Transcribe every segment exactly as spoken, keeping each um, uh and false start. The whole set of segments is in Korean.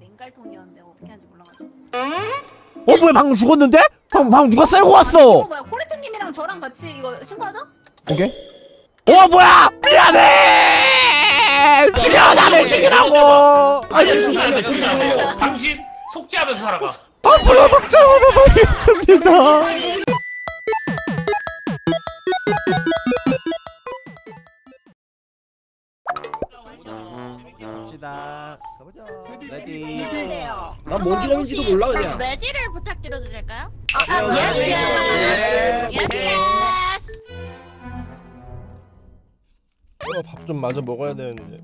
냉갈통이었는데 어떻게 하는지 몰라가지고. 어 뭐야 방금 죽었는데? 방금, 방금 누가 썰고 왔어. 뭐야 코레트님이랑 저랑 같이 이거 신고하죠? 오케이. 어 뭐야 미안해. 죽여 나를 죽이라고. 아니 죽이라고 죽이라고. 당신 속죄하면서 살아가. 앞으로 속죄하면서 살겠습니다. 나 가보자. 레디. 나 뭔지 하는지도 몰라 그냥. 레디를 부탁드려 드릴까요? 아, 예스 예스. 예스 예스. 어, 밥 좀 마저 먹어야 되는데.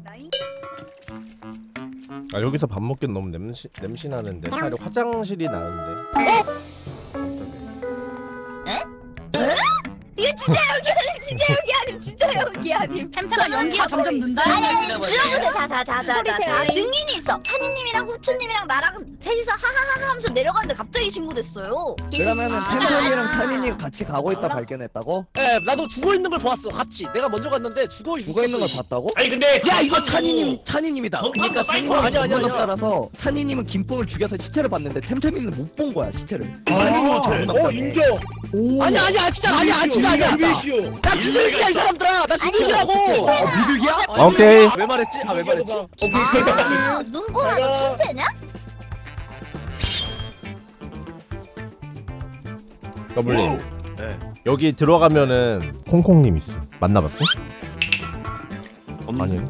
아, 여기서 밥 먹긴 너무 냄새 냄새 나는데. 차라리 화장실이 나은데. 이거 진짜 여기 아님 진짜 여기 아님 진짜 여기 아님 햄스가 연기가 점점 는다. 들어보세요. 자자자자자 증인이 있어. 찬이님이랑 후추님이랑 나랑 셋이서 하하하하 하면서 내려가는데 갑자기 신고됐어요. 그러면은 햄스이랑 찬이님 같이 가고 있다 발견했다고? 네 나도 죽어있는 걸 보았어. 같이 내가 먼저 갔는데 죽어있는 걸 봤다고? 아니 근데 야 이거 찬이님 찬이님이다. 그러니까 찬이님은 전문업 따라서 찬이님은 김뽕을 죽여서 시체를 봤는데 템템이는 못 본 거야 시체를. 찬이님은 전문업자네. 어 인정. 아니 아니 아니 진짜 아니 아니 진짜 아니야. 나 비둘기야 이 사람들아. 나 비둘기라고. 아 비둘기야? 아, 오케이. 왜 말했지? 아 왜 말했지? 아 눈꼬라 너 천재냐? 더블님 네. 여기 들어가면은 콩콩님 있어. 만나봤어? 아니요.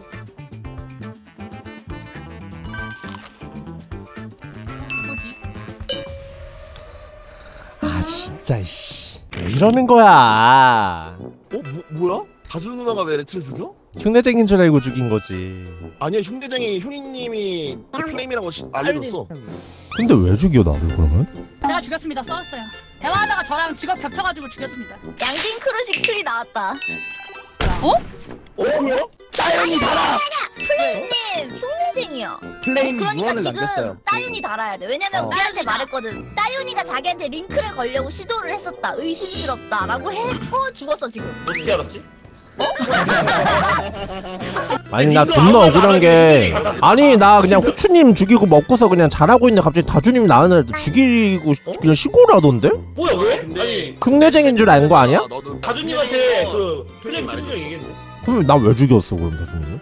아 진짜 씨. 왜 이러는 거야? 어? 뭐, 뭐야? 다주 누나가 왜 레트를 죽여? 흉내쟁인 줄 알고 죽인 거지. 아니야 흉내쟁이 효리님이 플레임이라고 알려줬어. 근데 왜 죽여 나를 그러면? 제가 죽였습니다. 썰었어요. 대화하다가 저랑 직업 겹쳐가지고 죽였습니다. 양딩 크루식 툴이 나왔다. 어? 어 뭐야? 따윤이 달아! 플레임님 흉내쟁이요. 플레임 그러니까 지금 따윤이 달아야 돼. 왜냐면 어. 우리한테 말했거든. 따윤이가 자기한테 링크를 걸려고 시도를 했었다. 의심스럽다 라고 했고 죽었어 지금. 어떻게 알았지? 어? 아니 나 존나 억울한 게 아니 나 그냥 후추님 죽이고 먹고서 그냥 잘하고 있는데 갑자기 다주님 나한테 죽이고 그냥 신고를 하던데? 뭐야 왜? 아니 흉내쟁인 줄 아는 거 아니야? 다주님한테 그 플레임 친구랑 얘기했는데 그럼 나 왜 죽였어 그럼 다주님?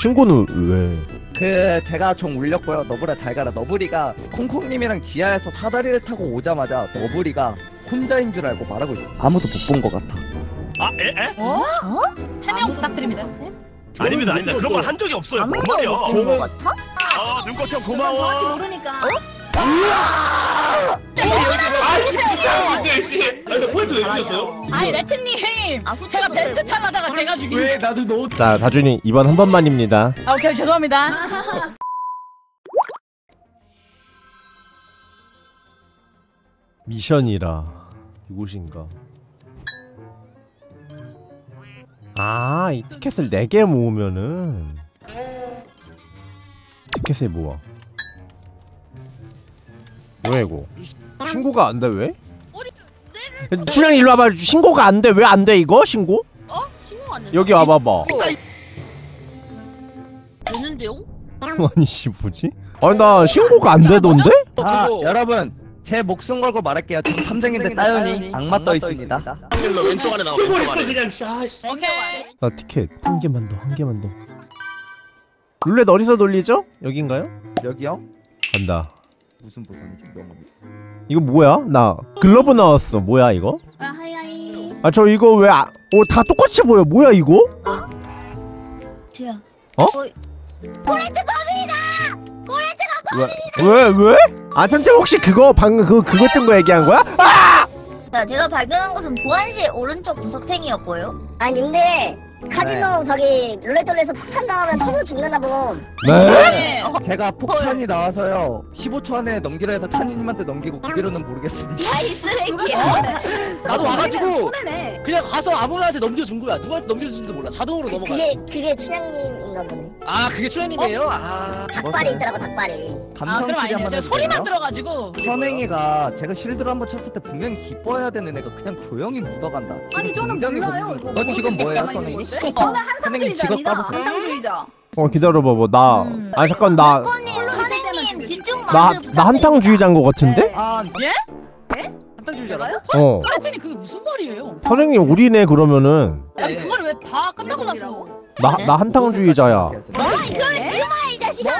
신고는 왜? 그 제가 좀 울렸고요. 너브라 잘 가라. 너브리가 콩콩님이랑 지하에서 사다리를 타고 오자마자 너브리가 혼자인 줄 알고 말하고 있어. 아무도 못 본 것 같아. 아? 에? 에? 어? 어? 해명 부탁드립니다. 아닙니다 아닙니다. 그런 말 한 적이 없어요. 뭔 말이야. 좋은 것 같아? 아 눈꽃형 고마워. 정확히 모르니까. 으아! 아 진짜 근데 씨. 아니 근데 포인트 왜 죽였어요? 아니 레트님 제가 벨트 탈라다가 제가 죽인. 왜 나도 너. 자 다준이 이번 한 번만입니다. 아 오케이 죄송합니다. 미션이라 이곳인가? 아 이 티켓을 네 개 모으면은 티켓을 모아. 뭐야 이거? 신고가 안 돼 왜? 주량이 일로 와봐. 신고가 안 돼 왜 안 돼 이거? 신고? 어? 신고가 안 돼. 여기 와봐봐. 되는데요? 아니 씨 뭐지? 아니 나 신고가 안 되던데? 아 여러분 제 목숨 걸고 말할게요. 지금 탐정인데 따윤이 악마 떠 있습니다. 왼쪽 아래 나와. 왼쪽 아래. 그냥 샤시. 오케이. 나 티켓 한 개만 더 한 개만 더. 룰렛 어디서 돌리죠? 여긴가요? 여기요? 간다. 무슨 보상이 명함이? 이거 뭐야? 나 글러브 나왔어. 뭐야 이거? 아 하이하이. 아 저 이거 왜 아.. 어 다 똑같이 보여. 뭐야 이거? 어? 지야. 어? 코레트 범인이다! 코레트가 범인이다! 왜? 왜? 아 템템 혹시 그거 방금 그거 그거 뜬 거 얘기한 거야? 아! 자 제가 발견한 것은 보안실 오른쪽 구석탱이였고요. 아니 근데 카지노 네. 저기 룰렛돌리에서 폭탄 나오면 터져 죽는다 봄. 네? 제가 폭탄이 나와서요 십오 초 안에 넘기라 해서 찬이님한테 넘기고 그대로는 모르겠습니다. 아이 쓰레기야. 나도 와가지고 그냥 가서 아무나한테 넘겨준 거야. 누구한테 넘겨주는지도 몰라. 자동으로 넘어가. 그게 그게 춘향님인가 보네. 아 그게 춘향님이에요? 어? 아 닭발이 있더라고 닭발이. 아 그럼 아니에요. 제가 소리만 들어가지고. 선행이가 제가 실드를 한번 쳤을 때 분명히 기뻐해야 되는 애가 그냥 조용히 묻어간다. 아니 저는 몰라요 이거. 너 지금 뭐예요 선행이? 저는 한상주의자입니다. 한상주의자. 어 기다려봐 뭐 나. 음. 아니 잠깐 나. 선생님 집중 마인드 나 한탕주의자인 것 같은데? 아 예? 예? 한탕주의자라요? 어. 파레틴이 그게 무슨 말이에요? 선생님 우리네 그러면은. 아니 그걸 왜 다 끝나고 나서? 나 나 한탕주의자야. 아이 그걸 지마 이 자식아.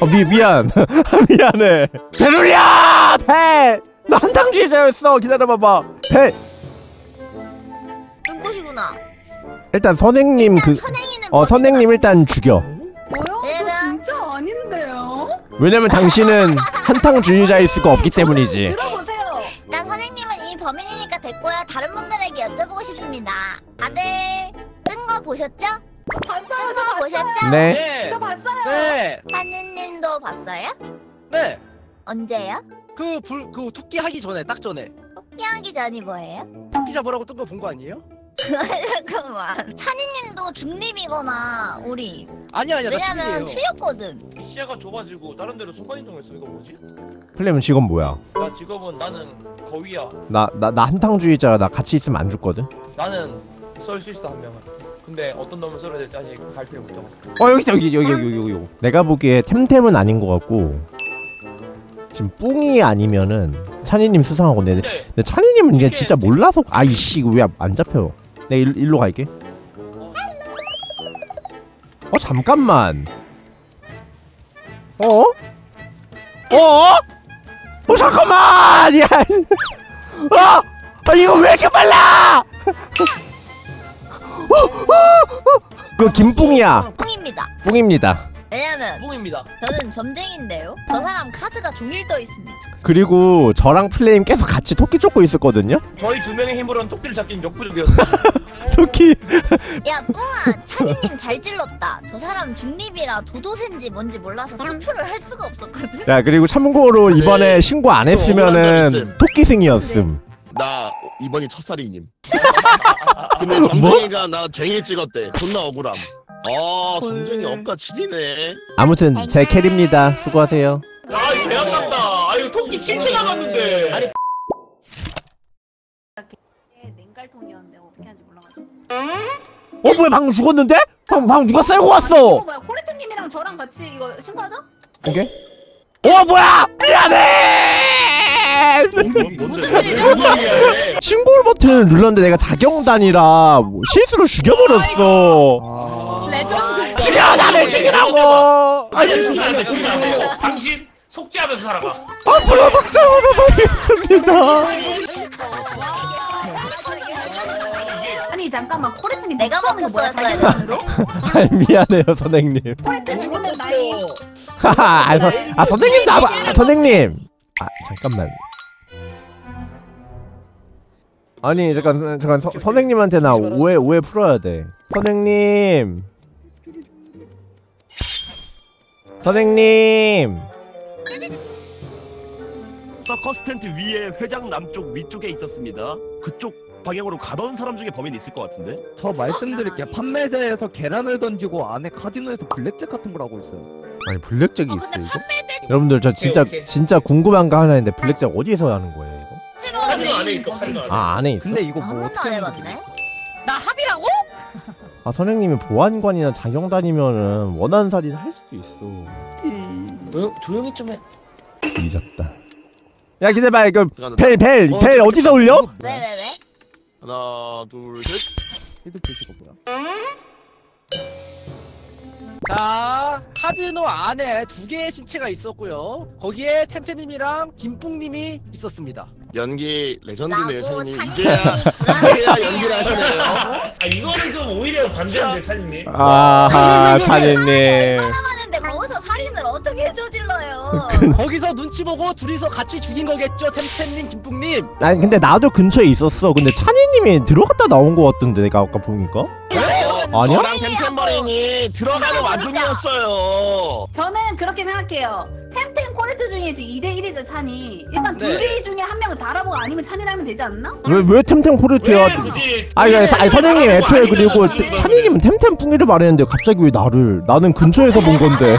어 미 미안 미안해. 배누리야 배. 나 한탕주의자였어. 기다려봐봐. 배. 눈꽃이구나. 일단 선생님 그. 어 선생님 일단 죽여. 뭐야? 저 진짜 아닌데요? 왜냐면 당신은 한탕주의자일 수가 없기 때문이지. 들어보세요. 난 선생님은 이미 범인이니까 됐고요. 다른 분들에게 여쭤보고 싶습니다. 다들 뜬 거 보셨죠? 어, 봤어요. 저 보셨죠? 네. 네. 저 봤어요. 네. 하느님도 봤어요? 네. 언제요? 그 불 그 토끼 하기 전에 딱 전에. 토끼 하기 전이 뭐예요? 토끼 잡으라고 뜬 거 본 거 아니에요? 잠깐만 찬이님도 중립이거나 우리 아니야 아니야 왜냐면 틀렸거든. 시야가 좁아지고 다른 데로 순간 이동했어. 이거 뭐지? 클레면 직업 뭐야? 나 직업은 나는 거위야. 나 나 나 한탕주의자라 나 같이 있으면 안 죽거든. 나는 썰 수 있어 한 명은. 근데 어떤 놈을 썰어야 될지 아직 발표를 못 해봤어. 어 여기 여기 여기 여기 여기 여기. 내가 보기에 템템은 아닌 것 같고 지금 뿡이 아니면은 찬이님 수상하고 내 네. 근데 찬이님은 이게 진짜 몰라서 아이씨 왜 안 잡혀? 내가 일, 일로 갈게. 어 잠깐만. 어? 어? 어 잠깐만. 야. 어? 아 이거 왜 이렇게 빨라? 어? 어? 어? 그 김뿡이야. 뿡입니다. 뿡입니다. 왜냐면 뿡입니다. 저는 점쟁인데요. 저 사람 카드가 종일 떠 있습니다. 그리고 저랑 플레임 계속 같이 토끼 쫓고 있었거든요. 저희 두 명의 힘으로는 토끼를 잡긴 역부족이었어요. 토끼. 야 뿡아 찬이님 잘 질렀다. 저 사람 중립이라 도도새인지 뭔지 몰라서 투표를 할 수가 없었거든. 야 그리고 참고로 이번에 신고 안 했으면은 토끼승이었음. 나 이번이 첫살이님. 근데 점쟁이가 나 쟁일 찍었대. 존나 억울함. 아 점쟁이 업가 칠이네. 아무튼 제 캐리입니다. 수고하세요. 아 이거 대단하다. 아유 토끼 칠 초 남았는데. 아니 냉갈통이었는데 어떻게 하는지 몰라가지고. 어 뭐야 방금 죽었는데? 방금, 방금 누가 썰고 왔어. 뭐야 코레트님이랑 저랑 같이 이거 신고하죠? 오케이. 어 뭐야 미안해. 무슨 일이야? 신고를 버튼을 눌렀는데 내가 자경단이라 실수로 죽여버렸어. 죽여! 나를 죽이라고! 아니 죽이라고! 죽이라고! 당신 속죄하면서 살아봐! 앞으로 속죄하면서 살겠습니다! 아니 잠깐만 코레트님 내가 먹혔어요 자기만으로? 아니 미안해요 선생님. 코레트 죽었는 나이 하하 아 선생님 나와! 선생님! 아 잠깐만 아니 잠깐 잠깐 선생님한테 나 오해 오해 풀어야 돼. 선생님 선생님! 서커스 텐트 위에 회장 남쪽 위쪽에 있었습니다. 그쪽 방향으로 가던 사람 중에 범인이 있을 것 같은데? 저 말씀드릴게요. 판매대에서 계란을 던지고 안에 카지노에서 블랙잭 같은 걸 하고 있어요. 아니 블랙잭이 어, 있어요 이거? 판매대... 여러분들 저 진짜 오케이, 오케이. 진짜 궁금한 거 하나 있는데 블랙잭 어디서 하는 거예요 이거? 카지노 안에 있어. 카지노 아 안에 있어? 근데 이거 뭐 어떻게 해봤네? 나 합의라고? 아 선생님이 보안관이나 자경단이면은 원한 살인 할 수도 있어. 어, 조용히 좀 해. 잊었다. 야 기다려봐 이거 벨 벨 벨 어디서 울려? 왜 왜 왜? 하나 둘 셋. 헤드 표시가 뭐야? 자 카지노 안에 두 개의 신체가 있었고요. 거기에 템템님이랑 김뿡님이 있었습니다. 연기 레전드네요 찬이님. 이제야 이제야 연기를 하시네요. 아 이거는 좀 오히려 반대인데 찬이님. 아 찬이님. 살아남았는데 거기서 살인을 어떻게 저질러요? 거기서 눈치 보고 둘이서 같이 죽인 거겠죠 템템님 김뿡님. 아니 근데 나도 근처에 있었어. 근데 찬이님이 들어갔다 나온 거 같던데 내가 아까 보니까. 아니요? 저랑 템템버린이 들어가는 와중이었어요. 저는 그렇게 생각해요. 템템 코레트 중에 지금 이 대 일이죠 찬이. 일단 네. 둘 중에 한 명은 다라고 아니면 찬이라 하면 되지 않나? 왜 왜 템템 코레트야? 아니 아니 선생님 애초에 그리고 찬이님은 템템 뿡이를 말했는데 갑자기 왜 나를 나는 근처에서 본 건데.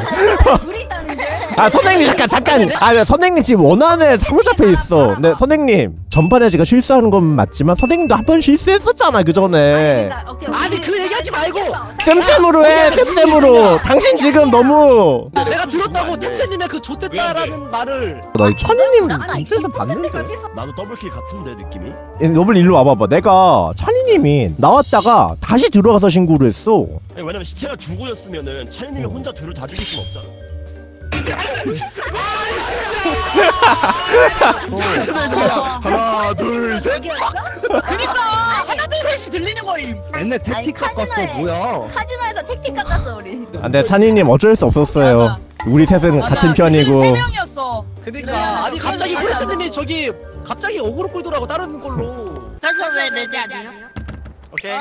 둘이 있다는데. 아 선생님 잠깐 잠깐 아 선생님 지금 원한에 사로잡혀 있어. 네 선생님 전판에 제가 실수하는 건 맞지만 선생님도 한 번 실수했었잖아 그 전에. 아니 그 얘기하지 말고 쌤쌤으로 해. 쌤쌤으로. 당신 지금 너무 내가 들었다고 템쌤님의 그 좆됐다라는 말을. 나 찬이님 템쌤에서 봤는데 나도 더블킬 같은데 느낌이. 너블 일로 와봐봐. 내가 찬이님이 나왔다가 다시 들어가서 신고를 했어. 아니, 왜냐면 시체가 주고였으면은 찬이님이 혼자 둘을 다 죽일 순 없잖아. 하나 둘 셋. 그니까 하나 둘 셋이 들리는 거임. 옛날 택틱 깎았어 뭐야? 카지노에서 택틱 깎았어 우리. 안돼 찬이님 어쩔 수 없었어요. 우리 셋은 맞아, 같은 편이고. 세 명이었어. 그니까 그래. 아니 갑자기 콜레트님이 저기 갑자기 어그로 끌더라고 다른 걸로. 그래서 왜 내지 않아요? 오케이.